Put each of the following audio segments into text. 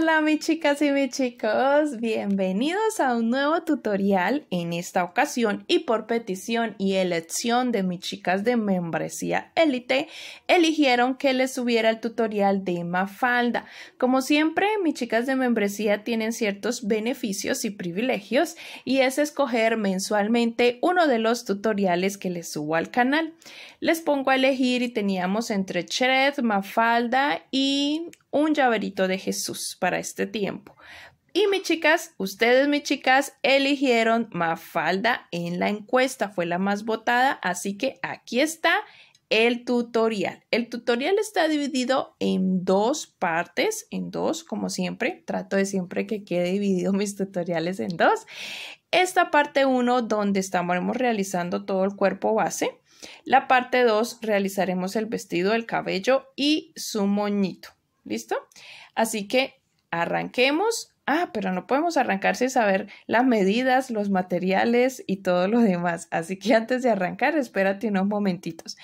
Hola mis chicas y mis chicos, bienvenidos a un nuevo tutorial. En esta ocasión y por petición y elección de mis chicas de Membresía Élite, eligieron que les subiera el tutorial de Mafalda. Como siempre, mis chicas de Membresía tienen ciertos beneficios y privilegios, y es escoger mensualmente uno de los tutoriales que les subo al canal. Les pongo a elegir y teníamos entre Chet, Mafalda y un llaverito de Jesús para este tiempo. Y mis chicas, mis chicas eligieron Mafalda en la encuesta, fue la más votada, así que aquí está el tutorial. El tutorial está dividido en dos partes, como siempre, trato de siempre que quede dividido mis tutoriales en dos. Esta parte 1, donde estamos realizando todo el cuerpo base. La parte 2, realizaremos el vestido, el cabello y su moñito. ¿Listo? Así que arranquemos. Ah, pero no podemos arrancar sin saber las medidas, los materiales y todo lo demás. Así que antes de arrancar, espérate unos momentitos.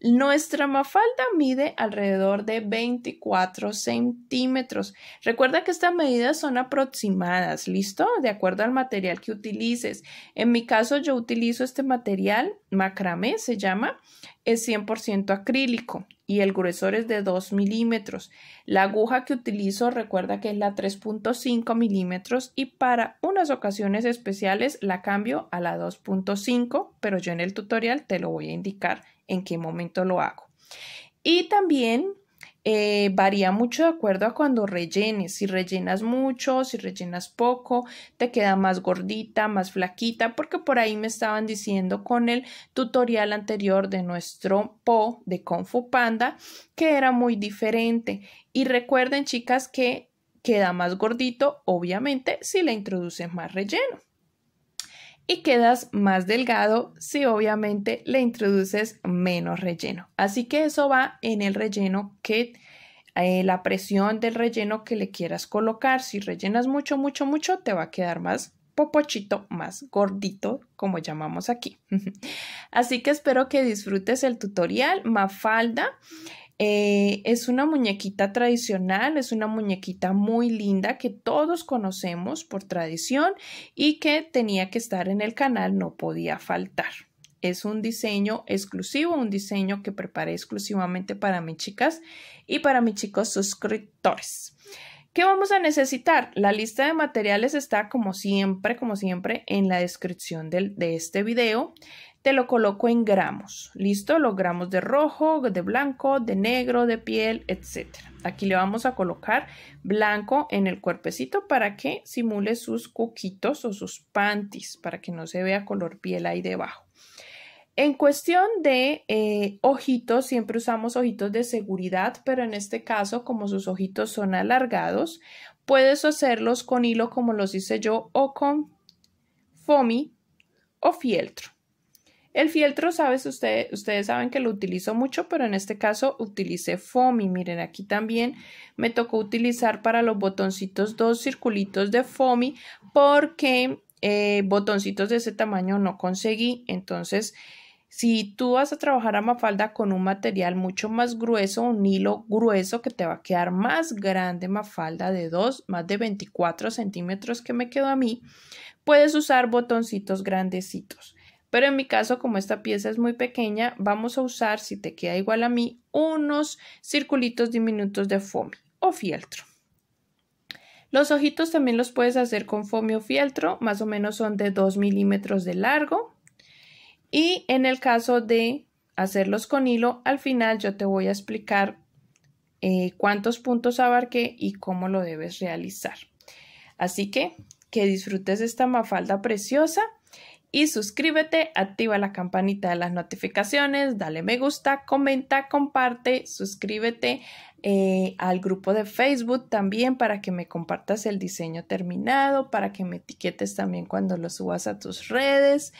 Nuestra Mafalda mide alrededor de 24 centímetros. Recuerda que estas medidas son aproximadas, ¿listo? De acuerdo al material que utilices. En mi caso, yo utilizo este material, macramé se llama, es 100% acrílico y el gruesor es de 2 milímetros. La aguja que utilizo, recuerda que es la 3.5 milímetros y para unas ocasiones especiales la cambio a la 2.5, pero yo en el tutorial te lo voy a indicar en qué momento lo hago. Y también varía mucho de acuerdo a cuando rellenes, si rellenas mucho, si rellenas poco, te queda más gordita, más flaquita, porque por ahí me estaban diciendo con el tutorial anterior de nuestro Po de Kung Fu Panda que era muy diferente. Y recuerden chicas que queda más gordito obviamente si le introduces más relleno. Y quedas más delgado si obviamente le introduces menos relleno. Así que eso va en el relleno que la presión del relleno que le quieras colocar. Si rellenas mucho, mucho, mucho, te va a quedar más popochito, más gordito, como llamamos aquí. Así que espero que disfrutes el tutorial. Mafalda es una muñequita tradicional, es una muñequita muy linda que todos conocemos por tradición y que tenía que estar en el canal, no podía faltar. Es un diseño exclusivo, un diseño que preparé exclusivamente para mis chicas y para mis chicos suscriptores. ¿Qué vamos a necesitar? La lista de materiales está como siempre en la descripción de este video. Te lo coloco en gramos, ¿listo? Los gramos de rojo, de blanco, de negro, de piel, etc. Aquí le vamos a colocar blanco en el cuerpecito para que simule sus cuquitos o sus panties, para que no se vea color piel ahí debajo. En cuestión de ojitos, siempre usamos ojitos de seguridad, pero en este caso, como sus ojitos son alargados, puedes hacerlos con hilo como los hice yo o con Foami o fieltro. El fieltro, ustedes saben que lo utilizo mucho, pero en este caso utilicé Foami. Miren, aquí también me tocó utilizar para los botoncitos dos circulitos de Foami porque botoncitos de ese tamaño no conseguí. Entonces, si tú vas a trabajar a Mafalda con un material mucho más grueso, un hilo grueso que te va a quedar más grande Mafalda de más de 24 centímetros que me quedó a mí, puedes usar botoncitos grandecitos. Pero en mi caso, como esta pieza es muy pequeña, vamos a usar, si te queda igual a mí, unos circulitos diminutos de Foami o fieltro. Los ojitos también los puedes hacer con Foami o fieltro, más o menos son de 2 milímetros de largo. Y en el caso de hacerlos con hilo, al final yo te voy a explicar cuántos puntos abarqué y cómo lo debes realizar. Así que disfrutes esta Mafalda preciosa. Y suscríbete, activa la campanita de las notificaciones, dale me gusta, comenta, comparte, suscríbete al grupo de Facebook también para que me compartas el diseño terminado, para que me etiquetes también cuando lo subas a tus redes.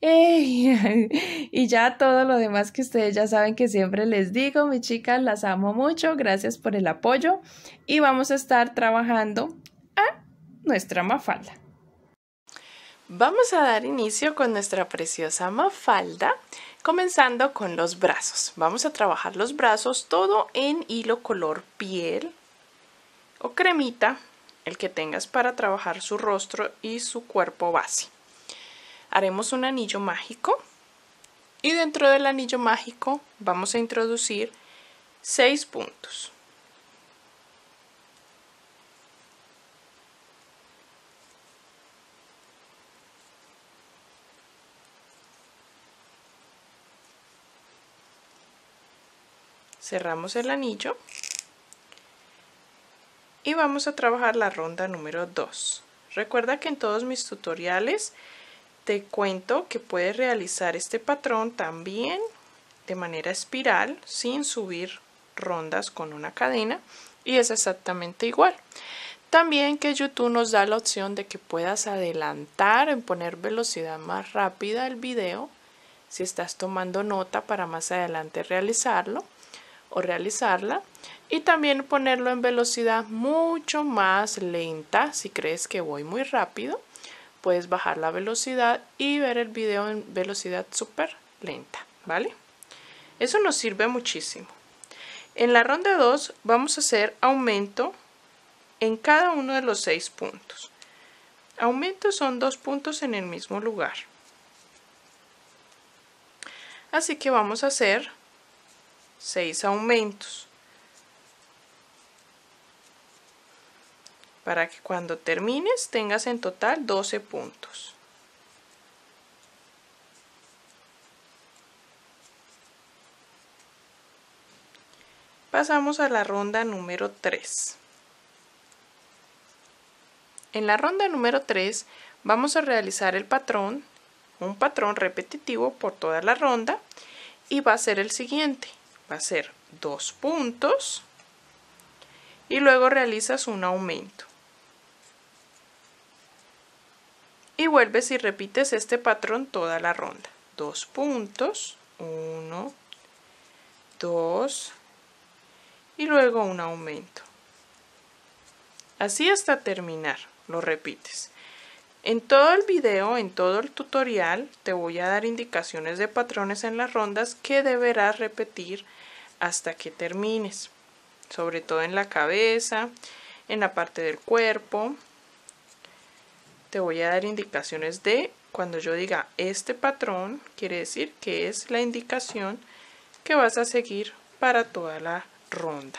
Y ya todo lo demás que ustedes ya saben que siempre les digo, mis chicas, las amo mucho, gracias por el apoyo y vamos a estar trabajando a nuestra Mafalda. Vamos a dar inicio con nuestra preciosa Mafalda, comenzando con los brazos. Vamos a trabajar los brazos todo en hilo color piel o cremita el que tengas para trabajar su rostro y su cuerpo base. Haremos un anillo mágico y dentro del anillo mágico vamos a introducir 6 puntos. Cerramos el anillo y vamos a trabajar la ronda número 2. Recuerda que en todos mis tutoriales te cuento que puedes realizar este patrón también de manera espiral sin subir rondas con una cadena y es exactamente igual. También que YouTube nos da la opción de que puedas adelantar en poner velocidad más rápida el video si estás tomando nota para más adelante realizarlo o realizarla, y también ponerlo en velocidad mucho más lenta. Si crees que voy muy rápido, puedes bajar la velocidad y ver el video en velocidad súper lenta, ¿vale? Eso nos sirve muchísimo. En la ronda 2 vamos a hacer aumento en cada uno de los 6 puntos. Aumento son 2 puntos en el mismo lugar. Así que vamos a hacer 6 aumentos para que cuando termines tengas en total 12 puntos. Pasamos a la ronda número 3. En la ronda número 3 vamos a realizar el patrón, un patrón repetitivo por toda la ronda, y va a ser el siguiente. Va a ser 2 puntos y luego realizas un aumento y vuelves y repites este patrón toda la ronda. 2 puntos, 1, 2 y luego un aumento, así hasta terminar. Lo repites en todo el video, en todo el tutorial. Te voy a dar indicaciones de patrones en las rondas que deberás repetir hasta que termines, sobre todo en la cabeza, en la parte del cuerpo. Te voy a dar indicaciones de cuando yo diga este patrón, quiere decir que es la indicación que vas a seguir para toda la ronda,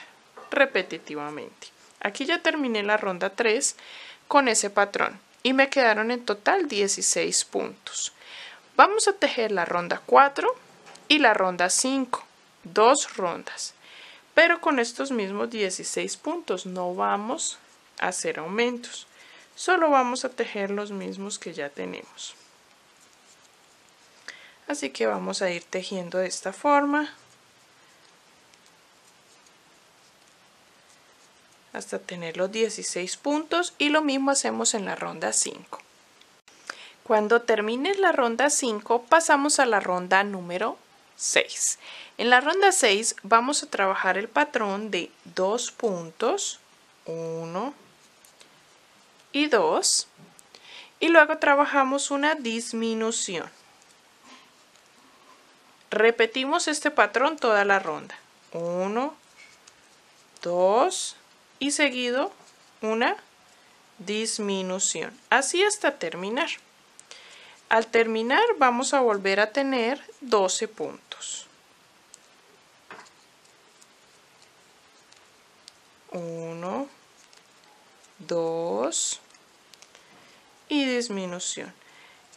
repetitivamente. Aquí ya terminé la ronda 3 con ese patrón y me quedaron en total 16 puntos. Vamos a tejer la ronda 4 y la ronda 5, 2 rondas, pero con estos mismos 16 puntos. No vamos a hacer aumentos, solo vamos a tejer los mismos que ya tenemos. Así que vamos a ir tejiendo de esta forma hasta tener los 16 puntos, y lo mismo hacemos en la ronda 5. Cuando termines la ronda 5, pasamos a la ronda número 6. En la ronda 6 vamos a trabajar el patrón de 2 puntos, 1 y 2, y luego trabajamos una disminución. Repetimos este patrón toda la ronda, 1, 2 y seguido una disminución, así hasta terminar. Al terminar vamos a volver a tener 12 puntos. 1, 2 y disminución.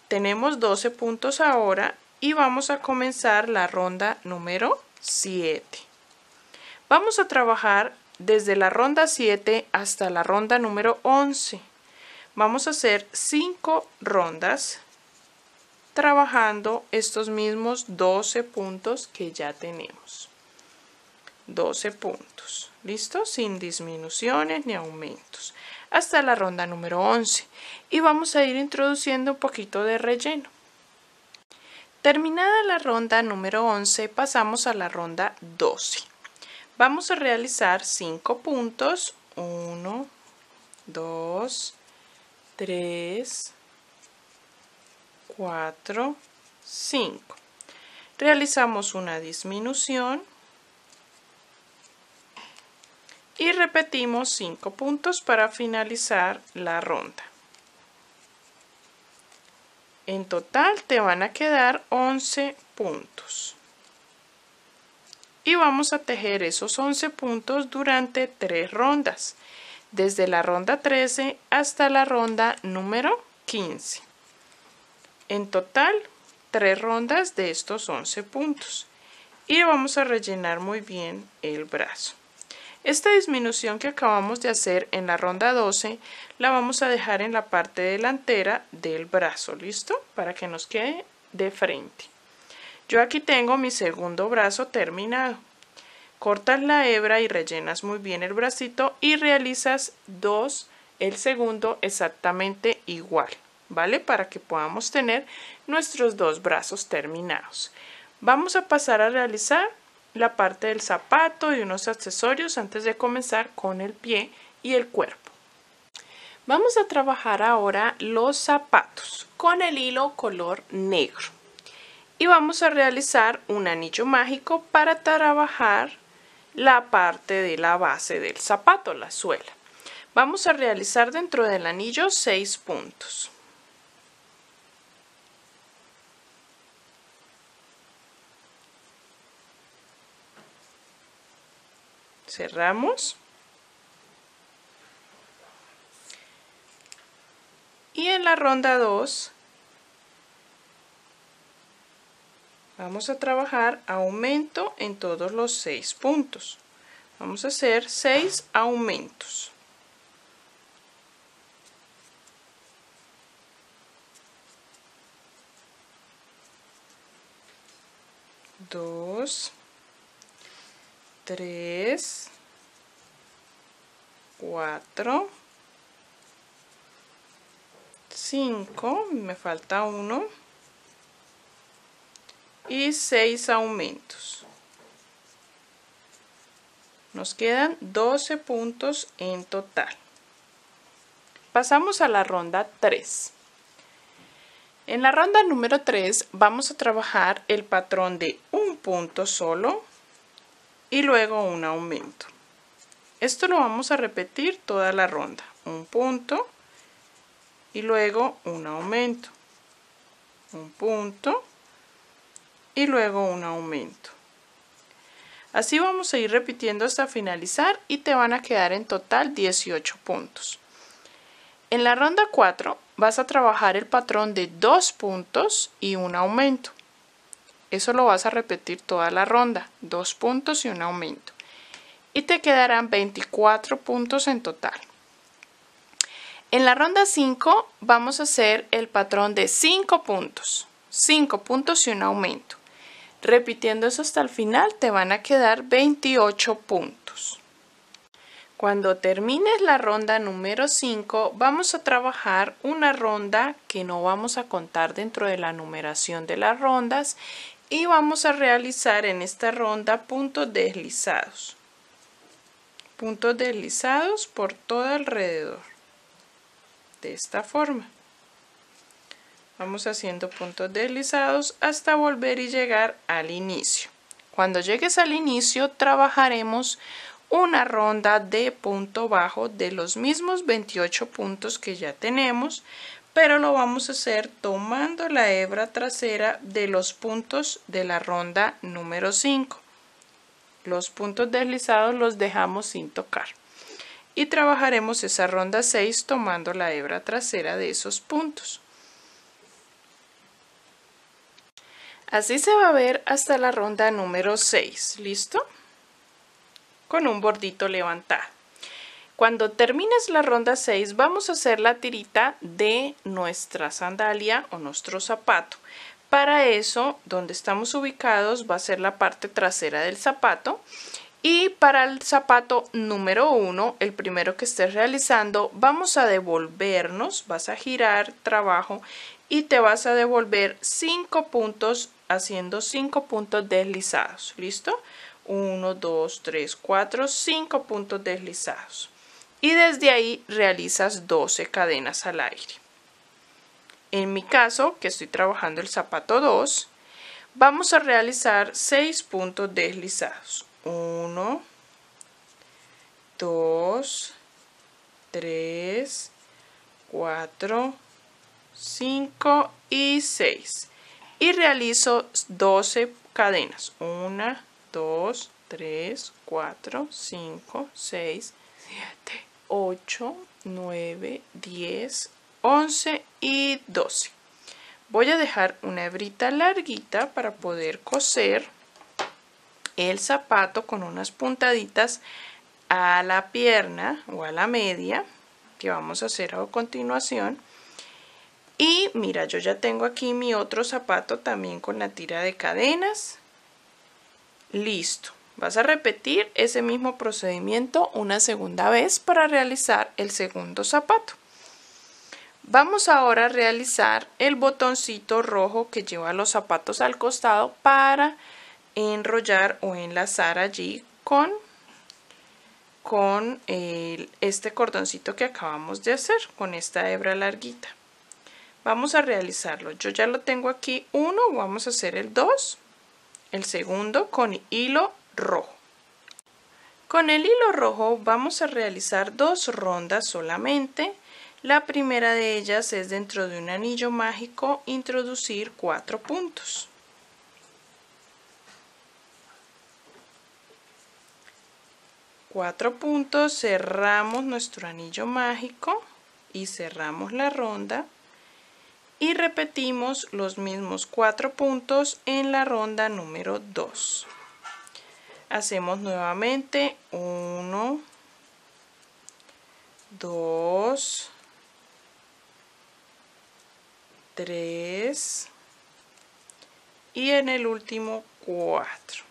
Tenemos 12 puntos ahora y vamos a comenzar la ronda número 7. Vamos a trabajar desde la ronda 7 hasta la ronda número 11. Vamos a hacer 5 rondas trabajando estos mismos 12 puntos que ya tenemos. 12 puntos, listo, sin disminuciones ni aumentos, hasta la ronda número 11. Y vamos a ir introduciendo un poquito de relleno. Terminada la ronda número 11, pasamos a la ronda 12. Vamos a realizar 5 puntos, 1, 2, 3, 4, 5. Realizamos una disminución y repetimos 5 puntos para finalizar la ronda. En total te van a quedar 11 puntos. Y vamos a tejer esos 11 puntos durante 3 rondas, desde la ronda 13 hasta la ronda número 15. En total, 3 rondas de estos 11 puntos. Y vamos a rellenar muy bien el brazo. Esta disminución que acabamos de hacer en la ronda 12 la vamos a dejar en la parte delantera del brazo, ¿listo? Para que nos quede de frente. Yo aquí tengo mi segundo brazo terminado. Cortas la hebra y rellenas muy bien el bracito y realizas el segundo exactamente igual, ¿vale? Para que podamos tener nuestros 2 brazos terminados. Vamos a pasar a realizar la parte del zapato y unos accesorios antes de comenzar con el pie y el cuerpo. Vamos a trabajar ahora los zapatos con el hilo color negro y vamos a realizar un anillo mágico para trabajar la parte de la base del zapato, la suela. Vamos a realizar dentro del anillo 6 puntos. Cerramos y en la ronda 2 vamos a trabajar aumento en todos los 6 puntos. Vamos a hacer 6 aumentos. Dos, 3, 4, 5, me falta 1 y 6 aumentos. Nos quedan 12 puntos en total. Pasamos a la ronda 3. En la ronda número 3 vamos a trabajar el patrón de un punto solo y luego un aumento. Esto lo vamos a repetir toda la ronda, un punto y luego un aumento, un punto y luego un aumento. Así vamos a ir repitiendo hasta finalizar y te van a quedar en total 18 puntos. En la ronda 4 vas a trabajar el patrón de 2 puntos y un aumento. Eso lo vas a repetir toda la ronda, 2 puntos y un aumento. Y te quedarán 24 puntos en total. En la ronda 5 vamos a hacer el patrón de 5 puntos y un aumento. Repitiendo eso hasta el final te van a quedar 28 puntos. Cuando termines la ronda número 5 vamos a trabajar una ronda que no vamos a contar dentro de la numeración de las rondas y vamos a realizar en esta ronda puntos deslizados. Puntos deslizados por todo alrededor. De esta forma. Vamos haciendo puntos deslizados hasta volver y llegar al inicio. Cuando llegues al inicio trabajaremos una ronda de punto bajo de los mismos 28 puntos que ya tenemos, pero lo vamos a hacer tomando la hebra trasera de los puntos de la ronda número 5. Los puntos deslizados los dejamos sin tocar y trabajaremos esa ronda 6 tomando la hebra trasera de esos puntos. Así se va a ver hasta la ronda número 6, ¿listo? Con un bordito levantado. Cuando termines la ronda 6 vamos a hacer la tirita de nuestra sandalia o nuestro zapato. Para eso, donde estamos ubicados va a ser la parte trasera del zapato y para el zapato número 1, el primero que estés realizando, vamos a devolvernos, vas a girar trabajo y te vas a devolver 5 puntos haciendo 5 puntos deslizados, ¿listo? 1, 2, 3, 4, 5 puntos deslizados y desde ahí realizas 12 cadenas al aire. En mi caso, que estoy trabajando el zapato 2, vamos a realizar 6 puntos deslizados. 1, 2, 3, 4, 5 y 6. Y realizo 12 cadenas. 1, 2, 3, 4, 5, 6, 7, 8, 9, 10, 11 y 12. Voy a dejar una hebrita larguita para poder coser el zapato con unas puntaditas a la pierna o a la media, que vamos a hacer a continuación. Y mira, yo ya tengo aquí mi otro zapato también con la tira de cadenas. Listo. Vas a repetir ese mismo procedimiento una segunda vez para realizar el segundo zapato. Vamos ahora a realizar el botoncito rojo que lleva los zapatos al costado para enrollar o enlazar allí con este cordoncito que acabamos de hacer con esta hebra larguita. Vamos a realizarlo. Yo ya lo tengo aquí uno, vamos a hacer el 2, el segundo con hilo rojo. Con el hilo rojo vamos a realizar 2 rondas solamente. La primera de ellas es dentro de un anillo mágico introducir 4 puntos. Cerramos nuestro anillo mágico y cerramos la ronda y repetimos los mismos 4 puntos en la ronda número 2. Hacemos nuevamente 1, 2, 3 y en el último 4.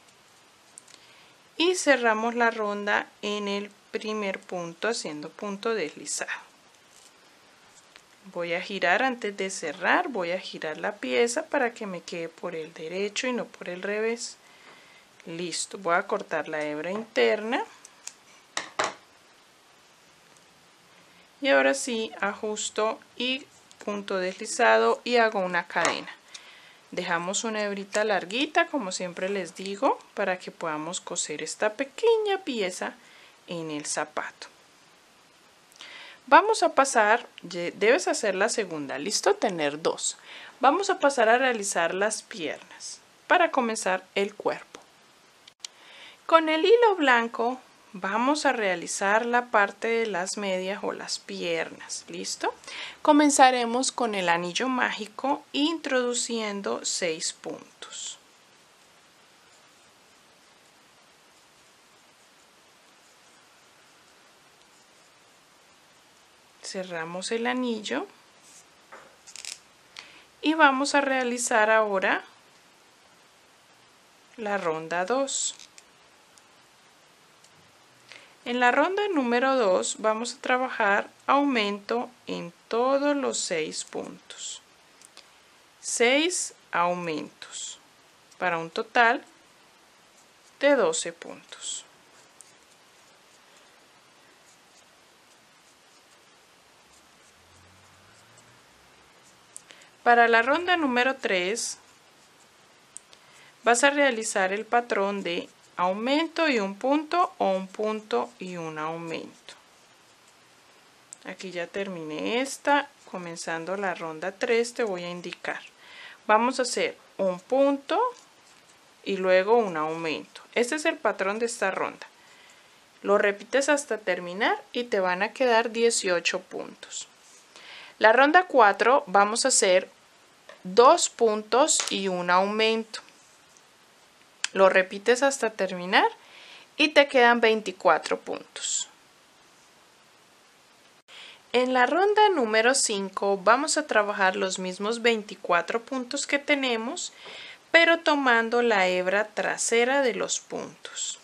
Y cerramos la ronda en el primer punto haciendo punto deslizado. Voy a girar antes de cerrar, voy a girar la pieza para que me quede por el derecho y no por el revés. Listo, voy a cortar la hebra interna. Y ahora sí ajusto y punto deslizado y hago una cadena. Dejamos una hebrita larguita, como siempre les digo, para que podamos coser esta pequeña pieza en el zapato. Vamos a pasar, debes hacer la segunda, listo, tener 2. Vamos a pasar a realizar las piernas para comenzar el cuerpo. Con el hilo blanco vamos a realizar la parte de las medias o las piernas, ¿listo? Comenzaremos con el anillo mágico introduciendo 6 puntos. Cerramos el anillo y vamos a realizar ahora la ronda 2. En la ronda número 2 vamos a trabajar aumento en todos los 6 puntos. 6 aumentos para un total de 12 puntos. Para la ronda número 3 vas a realizar el patrón de aumento y un punto o un punto y un aumento. Aquí ya terminé esta. Comenzando la ronda 3 te voy a indicar. Vamos a hacer un punto y luego un aumento. Este es el patrón de esta ronda. Lo repites hasta terminar y te van a quedar 18 puntos. La ronda 4 vamos a hacer 2 puntos y un aumento. Lo repites hasta terminar y te quedan 24 puntos. En la ronda número 5 vamos a trabajar los mismos 24 puntos que tenemos, pero tomando la hebra trasera de los puntos.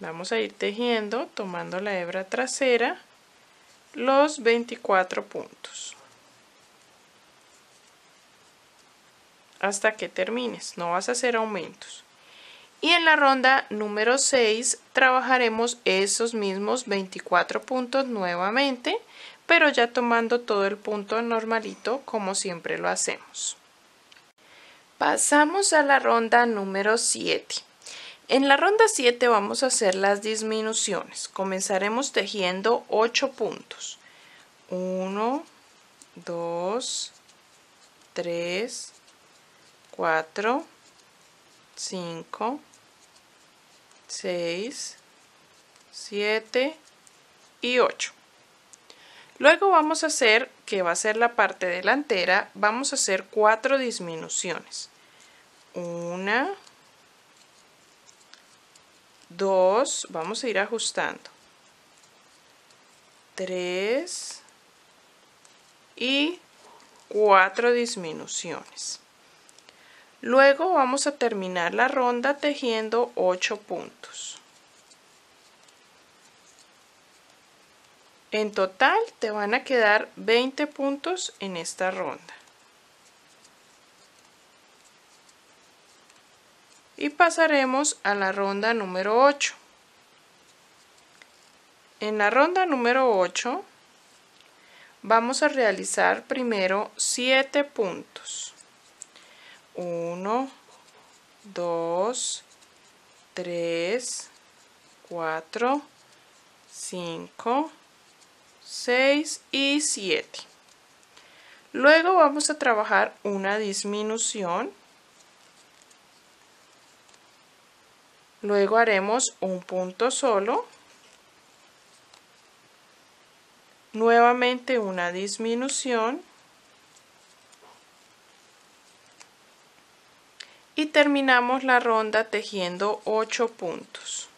Vamos a ir tejiendo, tomando la hebra trasera, los 24 puntos. Hasta que termines, no vas a hacer aumentos. Y en la ronda número 6 trabajaremos esos mismos 24 puntos nuevamente, pero ya tomando todo el punto normalito como siempre lo hacemos. Pasamos a la ronda número 7. En la ronda 7 vamos a hacer las disminuciones. Comenzaremos tejiendo 8 puntos. 1, 2, 3, 4, 5, 6, 7 y 8. Luego vamos a hacer, que va a ser la parte delantera, vamos a hacer 4 disminuciones. 1, 2, vamos a ir ajustando. 3 y 4 disminuciones. Luego vamos a terminar la ronda tejiendo 8 puntos. En total te van a quedar 20 puntos en esta ronda. Y pasaremos a la ronda número 8. En la ronda número 8 vamos a realizar primero 7 puntos. 1, 2, 3, 4, 5, 6 y 7. Luego vamos a trabajar una disminución. Luego haremos un punto solo, nuevamente una disminución y terminamos la ronda tejiendo 8 puntos.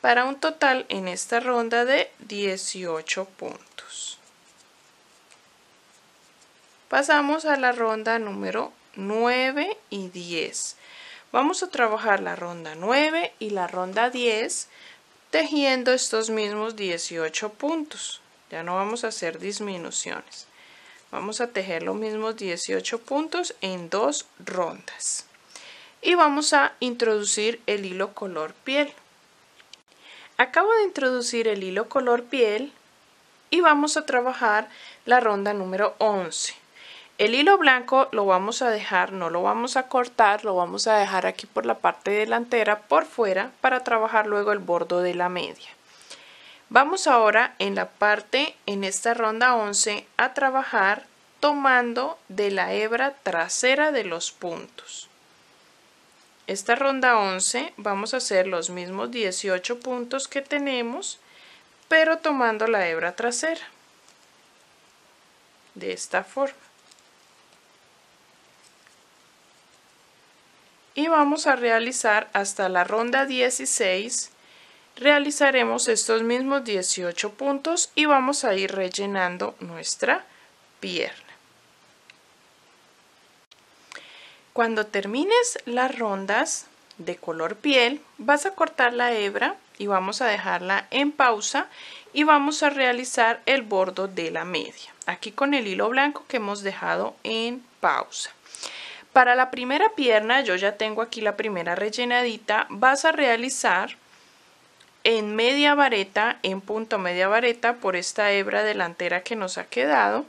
Para un total en esta ronda de 18 puntos. Pasamos a la ronda número 9 y 10. Vamos a trabajar la ronda 9 y la ronda 10 tejiendo estos mismos 18 puntos. Ya no vamos a hacer disminuciones. Vamos a tejer los mismos 18 puntos en 2 rondas. Y vamos a introducir el hilo color piel. Acabo de introducir el hilo color piel y vamos a trabajar la ronda número 11. El hilo blanco lo vamos a dejar, no lo vamos a cortar, lo vamos a dejar aquí por la parte delantera, por fuera, para trabajar luego el bordo de la media. Vamos ahora en la parte, en esta ronda 11, a trabajar tomando de la hebra trasera de los puntos. Esta ronda 11 vamos a hacer los mismos 18 puntos que tenemos, pero tomando la hebra trasera. De esta forma. Y vamos a realizar hasta la ronda 16, realizaremos estos mismos 18 puntos y vamos a ir rellenando nuestra pierna. Cuando termines las rondas de color piel, vas a cortar la hebra y vamos a dejarla en pausa y vamos a realizar el bordo de la media, aquí con el hilo blanco que hemos dejado en pausa. Para la primera pierna, yo ya tengo aquí la primera rellenadita, vas a realizar en media vareta, en punto media vareta, por esta hebra delantera que nos ha quedado,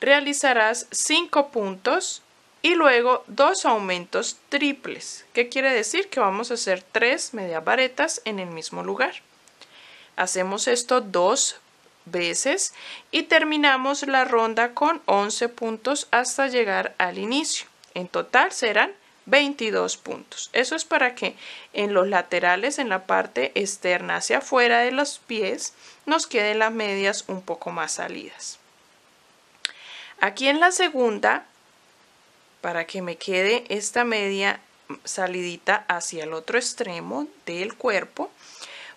realizarás 5 puntos y luego 2 aumentos triples. ¿Qué quiere decir? Que vamos a hacer 3 medias varetas en el mismo lugar. Hacemos esto 2 veces y terminamos la ronda con 11 puntos hasta llegar al inicio. En total serán 22 puntos. Eso es para que en los laterales, en la parte externa hacia afuera de los pies, nos queden las medias un poco más salidas. Aquí en la segunda, para que me quede esta media salidita hacia el otro extremo del cuerpo,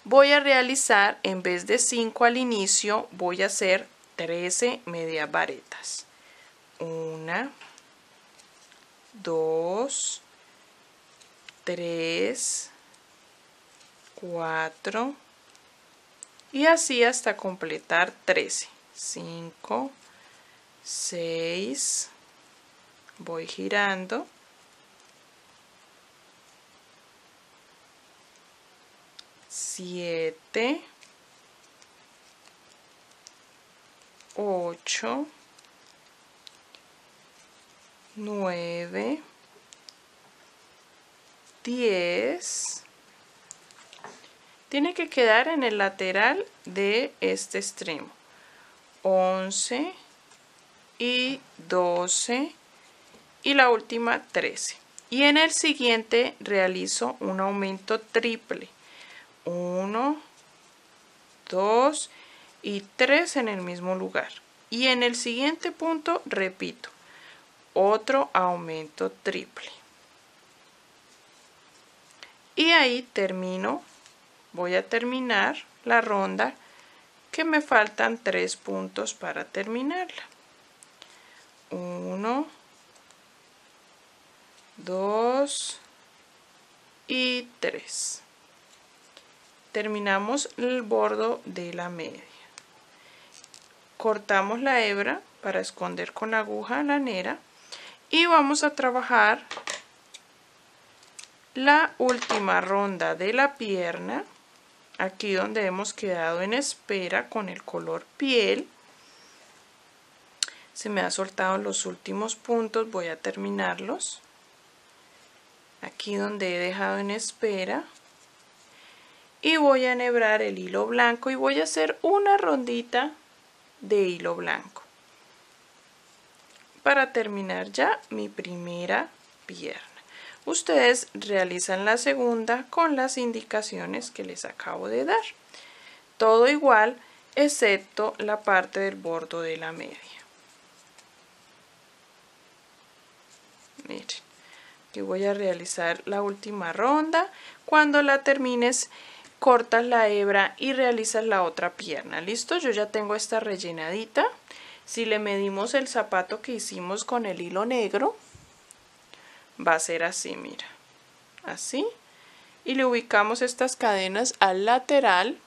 voy a realizar, en vez de 5 al inicio, voy a hacer 13 medias varetas. 1, 2, 3, 4 y así hasta completar 13. 5, 6, voy girando siete, 8, 9, 10. Tiene que quedar en el lateral de este extremo. 11 y 12 y la última 13. Y en el siguiente realizo un aumento triple. 1, 2 y 3 en el mismo lugar. Y en el siguiente punto repito, otro aumento triple. Y ahí termino. Voy a terminar la ronda, que me faltan 3 puntos para terminarla. 1, 2 y 3. Terminamos el bordo de la media. Cortamos la hebra para esconder con la aguja lanera y vamos a trabajar la última ronda de la pierna. Aquí donde hemos quedado en espera con el color piel. Se me han soltado los últimos puntos, voy a terminarlos. Aquí donde he dejado en espera. Y voy a enhebrar el hilo blanco y voy a hacer una rondita de hilo blanco. Para terminar ya mi primera pierna. Ustedes realizan la segunda con las indicaciones que les acabo de dar. Todo igual, excepto la parte del bordo de la media. Miren, aquí voy a realizar la última ronda. Cuando la termines, cortas la hebra y realizas la otra pierna. ¿Listo? Yo ya tengo esta rellenadita. Si le medimos el zapato que hicimos con el hilo negro, va a ser así, mira, así, y le ubicamos estas cadenas al lateral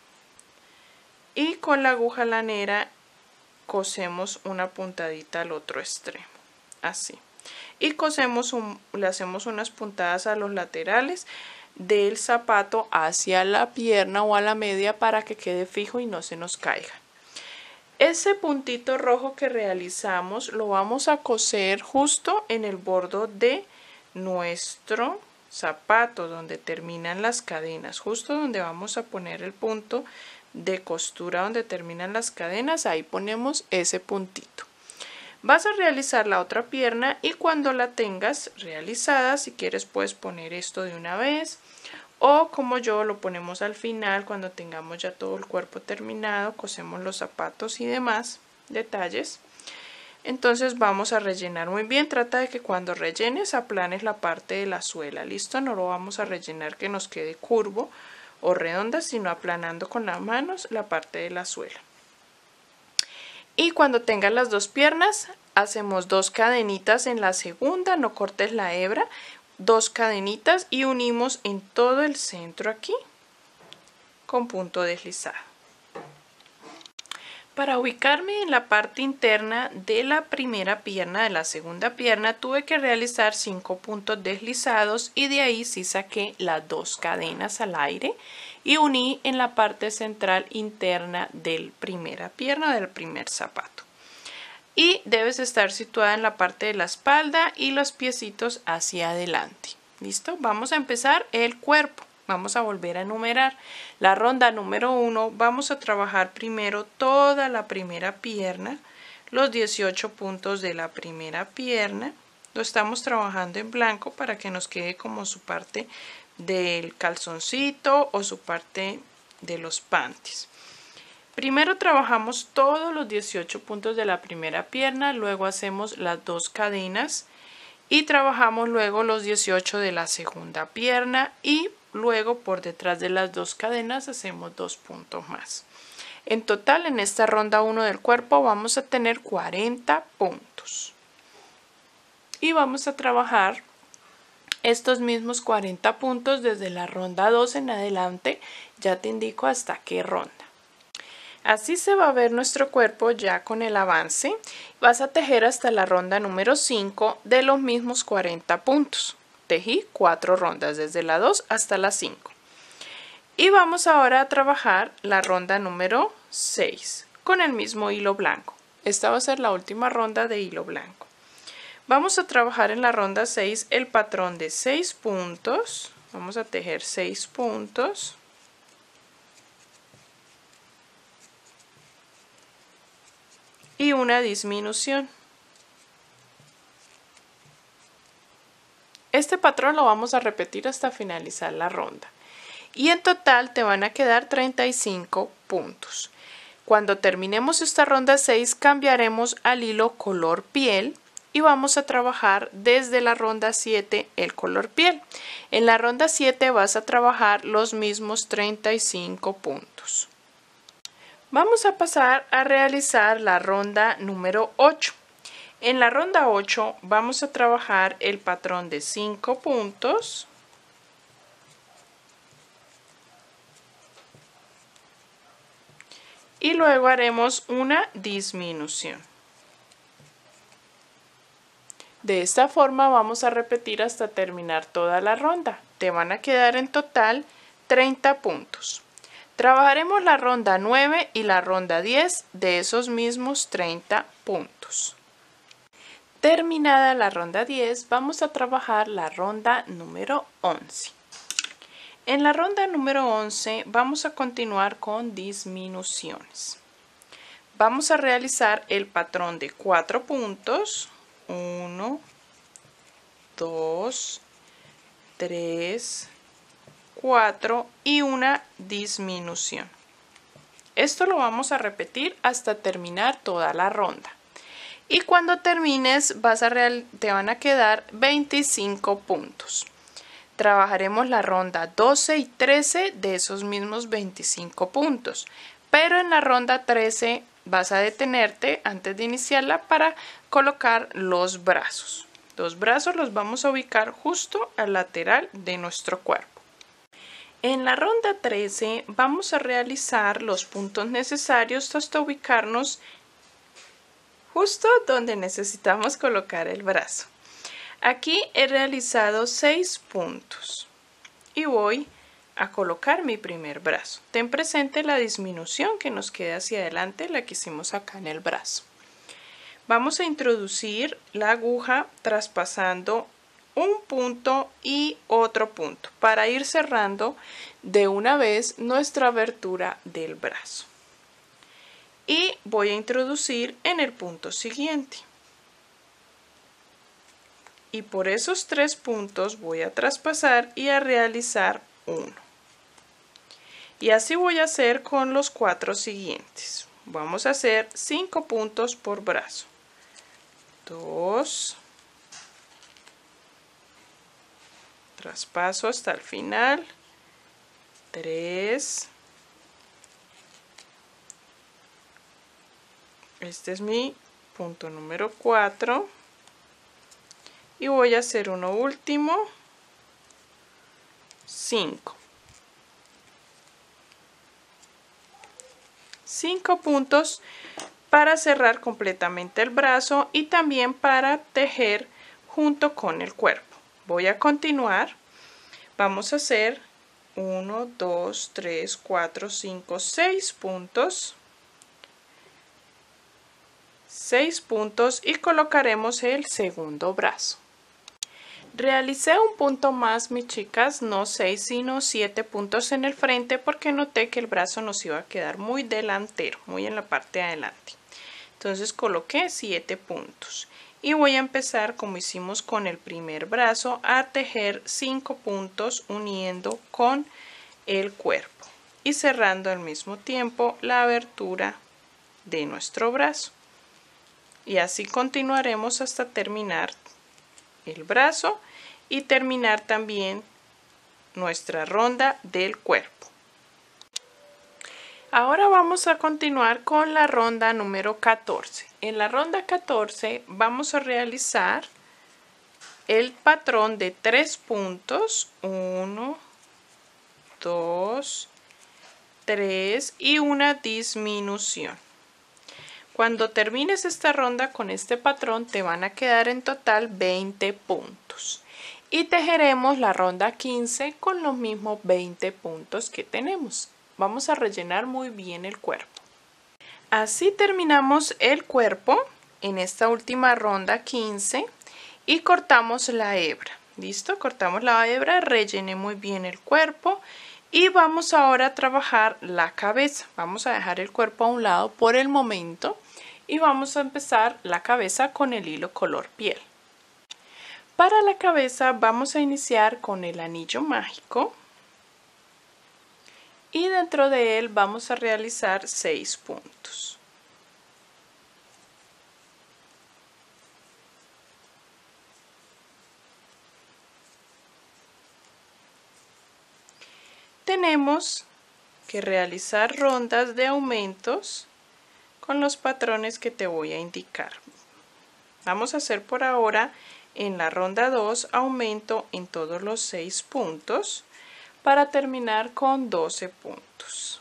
y con la aguja lanera cosemos una puntadita al otro extremo, así, y cosemos le hacemos unas puntadas a los laterales del zapato hacia la pierna o a la media para que quede fijo y no se nos caiga. Ese puntito rojo que realizamos lo vamos a coser justo en el bordo de nuestro zapato, donde terminan las cadenas, justo donde vamos a poner el punto de costura, donde terminan las cadenas, ahí ponemos ese puntito. Vas a realizar la otra pierna y cuando la tengas realizada, si quieres puedes poner esto de una vez, o como yo lo ponemos al final, cuando tengamos ya todo el cuerpo terminado, cosemos los zapatos y demás detalles. Entonces vamos a rellenar muy bien, trata de que cuando rellenes aplanes la parte de la suela, ¿listo? No lo vamos a rellenar que nos quede curvo o redonda, sino aplanando con las manos la parte de la suela. Y cuando tengas las dos piernas, hacemos dos cadenitas en la segunda, no cortes la hebra, dos cadenitas y unimos en todo el centro aquí con punto deslizado. Para ubicarme en la parte interna de la primera pierna, de la segunda pierna, tuve que realizar 5 puntos deslizados y de ahí sí saqué las dos cadenas al aire y uní en la parte central interna de la primera pierna, del primer zapato. Y debes estar situada en la parte de la espalda y los piecitos hacia adelante. ¿Listo? Vamos a empezar el cuerpo. Vamos a volver a enumerar la ronda número 1. Vamos a trabajar primero toda la primera pierna, los 18 puntos de la primera pierna. Lo estamos trabajando en blanco para que nos quede como su parte del calzoncito o su parte de los panties. Primero trabajamos todos los 18 puntos de la primera pierna, luego hacemos las dos cadenas y trabajamos luego los 18 de la segunda pierna y luego por detrás de las dos cadenas hacemos 2 puntos más. En total en esta ronda 1 del cuerpo vamos a tener 40 puntos. Y vamos a trabajar estos mismos 40 puntos desde la ronda 2 en adelante. Ya te indico hasta qué ronda. Así se va a ver nuestro cuerpo ya con el avance. Vas a tejer hasta la ronda número 5 de los mismos 40 puntos. Tejí 4 rondas desde la 2 hasta la 5 y vamos ahora a trabajar la ronda número 6 con el mismo hilo blanco. Esta va a ser la última ronda de hilo blanco. Vamos a trabajar en la ronda 6 el patrón de 6 puntos, Vamos a tejer 6 puntos. Y una disminución. Este patrón lo vamos a repetir hasta finalizar la ronda. Y en total te van a quedar 35 puntos. Cuando terminemos esta ronda 6, cambiaremos al hilo color piel y vamos a trabajar desde la ronda 7 el color piel. En la ronda 7 vas a trabajar los mismos 35 puntos. Vamos a pasar a realizar la ronda número 8. En la ronda 8 vamos a trabajar el patrón de 5 puntos. Y luego haremos una disminución. De esta forma vamos a repetir hasta terminar toda la ronda. Te van a quedar en total 30 puntos. Trabajaremos la ronda 9 y la ronda 10 de esos mismos 30 puntos. Terminada la ronda 10, vamos a trabajar la ronda número 11. En la ronda número 11 vamos a continuar con disminuciones. Vamos a realizar el patrón de 4 puntos. 1, 2, 3, 4 y una disminución. Esto lo vamos a repetir hasta terminar toda la ronda. Y cuando termines te van a quedar 25 puntos. Trabajaremos la ronda 12 y 13 de esos mismos 25 puntos, pero en la ronda 13 vas a detenerte antes de iniciarla para colocar los brazos. Los brazos los vamos a ubicar justo al lateral de nuestro cuerpo. En la ronda 13 vamos a realizar los puntos necesarios hasta ubicarnos justo donde necesitamos colocar el brazo. Aquí he realizado 6 puntos y voy a colocar mi primer brazo. Ten presente la disminución que nos queda hacia adelante, la que hicimos acá en el brazo. Vamos a introducir la aguja traspasando un punto y otro punto para ir cerrando de una vez nuestra abertura del brazo. Y voy a introducir en el punto siguiente. Y por esos 3 puntos voy a traspasar y a realizar uno. Y así voy a hacer con los 4 siguientes. Vamos a hacer 5 puntos por brazo. 2. Traspaso hasta el final. 3. Este es mi punto número 4. Y voy a hacer uno último, 5 puntos para cerrar completamente el brazo y también para tejer junto con el cuerpo. Voy a continuar, vamos a hacer 1, 2, 3, 4, 5, 6 puntos. 6 puntos y colocaremos el segundo brazo. Realicé un punto más, mis chicas, no 6 sino 7 puntos en el frente porque noté que el brazo nos iba a quedar muy delantero, muy en la parte de adelante. Entonces coloqué 7 puntos y voy a empezar como hicimos con el primer brazo a tejer 5 puntos uniendo con el cuerpo y cerrando al mismo tiempo la abertura de nuestro brazo. Y así continuaremos hasta terminar el brazo y terminar también nuestra ronda del cuerpo. Ahora vamos a continuar con la ronda número 14. En la ronda 14 vamos a realizar el patrón de 3 puntos, 1, 2, 3 y una disminución. Cuando termines esta ronda con este patrón te van a quedar en total 20 puntos. Y tejeremos la ronda 15 con los mismos 20 puntos que tenemos. Vamos a rellenar muy bien el cuerpo. Así terminamos el cuerpo en esta última ronda 15 y cortamos la hebra. Listo, cortamos la hebra, rellené muy bien el cuerpo y vamos ahora a trabajar la cabeza. Vamos a dejar el cuerpo a un lado por el momento y vamos a empezar la cabeza con el hilo color piel. Para la cabeza vamos a iniciar con el anillo mágico y dentro de él vamos a realizar 6 puntos. Tenemos que realizar rondas de aumentos con los patrones que te voy a indicar. Vamos a hacer por ahora en la ronda 2 aumento en todos los 6 puntos para terminar con 12 puntos.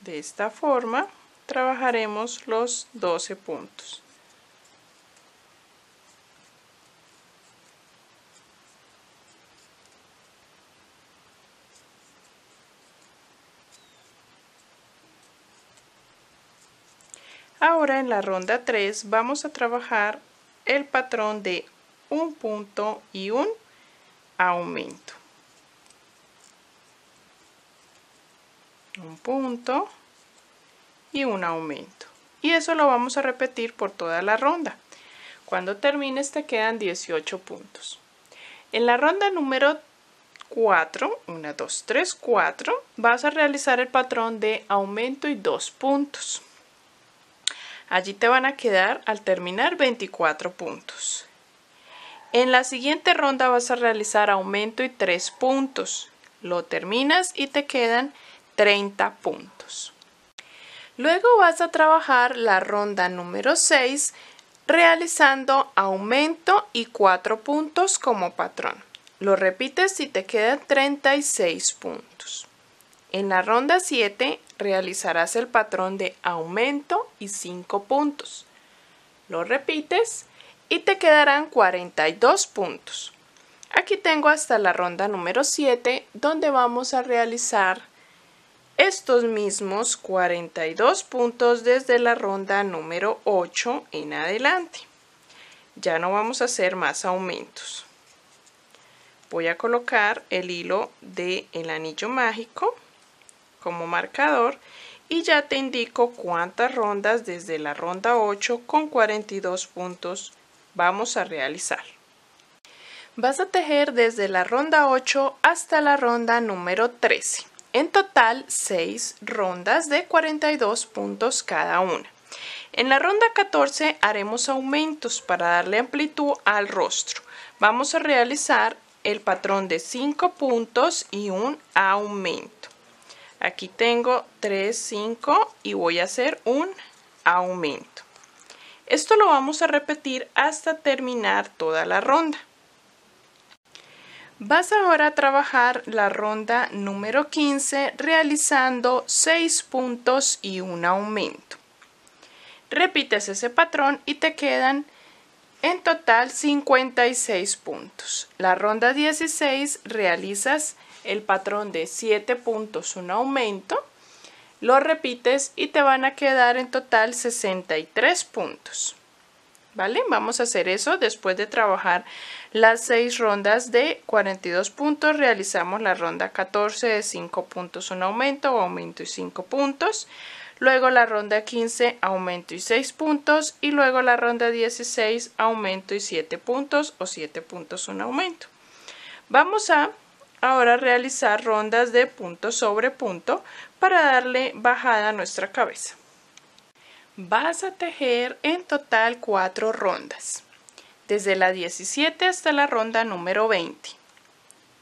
De esta forma trabajaremos los 12 puntos. Ahora en la ronda 3 vamos a trabajar el patrón de un punto y un aumento. Un punto y un aumento. Y eso lo vamos a repetir por toda la ronda. Cuando termines te quedan 18 puntos. En la ronda número 4, 1, 2, 3, 4, vas a realizar el patrón de aumento y 2 puntos. Allí te van a quedar al terminar 24 puntos. En la siguiente ronda vas a realizar aumento y 3 puntos. Lo terminas y te quedan 30 puntos. Luego vas a trabajar la ronda número 6 realizando aumento y 4 puntos como patrón. Lo repites y te quedan 36 puntos. En la ronda 7 realizarás el patrón de aumento y 5 puntos. Lo repites y te quedarán 42 puntos. Aquí tengo hasta la ronda número 7 donde vamos a realizar estos mismos 42 puntos desde la ronda número 8 en adelante. Ya no vamos a hacer más aumentos. Voy a colocar el hilo del anillo mágico como marcador y ya te indico cuántas rondas desde la ronda 8 con 42 puntos vamos a realizar. Vas a tejer desde la ronda 8 hasta la ronda número 13. En total 6 rondas de 42 puntos cada una. En la ronda 14 haremos aumentos para darle amplitud al rostro. Vamos a realizar el patrón de 5 puntos y un aumento. Aquí tengo 3, 5 y voy a hacer un aumento. Esto lo vamos a repetir hasta terminar toda la ronda. Vas ahora a trabajar la ronda número 15 realizando 6 puntos y un aumento. Repites ese patrón y te quedan en total 56 puntos. La ronda 16 realizas el patrón de 7 puntos, un aumento, lo repites y te van a quedar en total 63 puntos. ¿Vale? Vamos a hacer eso después de trabajar las 6 rondas de 42 puntos. Realizamos la ronda 14 de 5 puntos, un aumento, o aumento y 5 puntos. Luego la ronda 15, aumento y 6 puntos. Y luego la ronda 16, aumento y 7 puntos, o 7 puntos, un aumento. Vamos a ahora realizar rondas de punto sobre punto para darle bajada a nuestra cabeza. Vas a tejer en total 4 rondas, desde la 17 hasta la ronda número 20,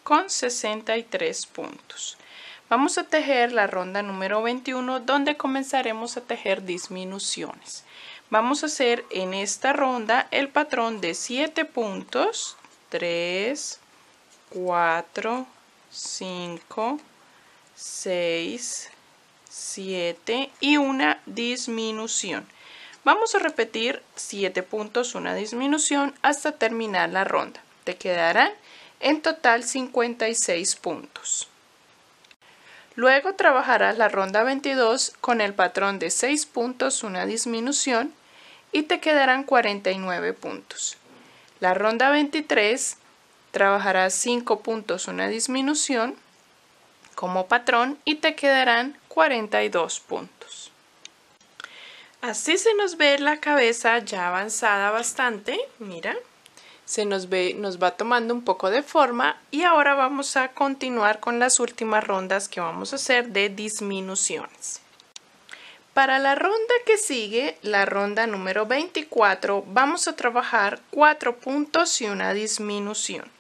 con 63 puntos. Vamos a tejer la ronda número 21, donde comenzaremos a tejer disminuciones. Vamos a hacer en esta ronda el patrón de 7 puntos, 3, 4, 5, 6, 7 y una disminución. Vamos a repetir 7 puntos, una disminución hasta terminar la ronda. Te quedarán en total 56 puntos. Luego trabajarás la ronda 22 con el patrón de 6 puntos, una disminución, y te quedarán 49 puntos. La ronda 23 trabajarás 5 puntos, una disminución como patrón y te quedarán 42 puntos. Así se nos ve la cabeza ya avanzada bastante, mira. Se nos ve, nos va tomando un poco de forma y ahora vamos a continuar con las últimas rondas que vamos a hacer de disminuciones. Para la ronda que sigue, la ronda número 24, vamos a trabajar 4 puntos y una disminución.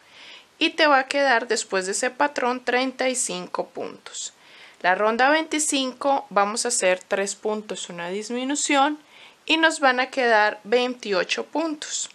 Y te va a quedar después de ese patrón 35 puntos. La ronda 25 vamos a hacer 3 puntos, una disminución y nos van a quedar 28 puntos.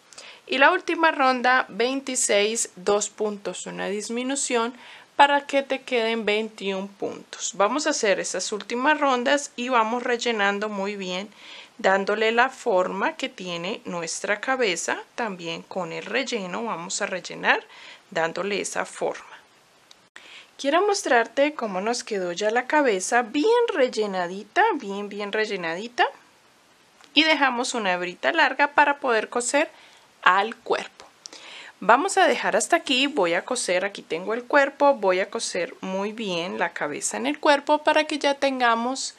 Y la última ronda 26, 2 puntos, una disminución para que te queden 21 puntos. Vamos a hacer esas últimas rondas y vamos rellenando muy bien, dándole la forma que tiene nuestra cabeza. También con el relleno vamos a rellenar dándole esa forma. Quiero mostrarte cómo nos quedó ya la cabeza bien rellenadita, bien rellenadita. Y dejamos una hebrita larga para poder coser al cuerpo. Vamos a dejar hasta aquí. Voy a coser, aquí tengo el cuerpo, voy a coser muy bien la cabeza en el cuerpo para que ya tengamos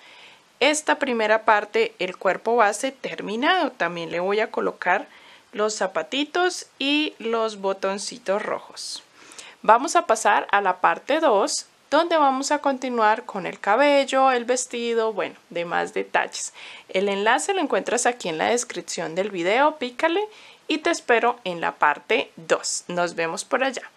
esta primera parte, el cuerpo base, terminado. También le voy a colocar los zapatitos y los botoncitos rojos. Vamos a pasar a la parte 2, donde vamos a continuar con el cabello, el vestido, bueno, demás detalles. El enlace lo encuentras aquí en la descripción del video, pícale. Y te espero en la parte 2. Nos vemos por allá.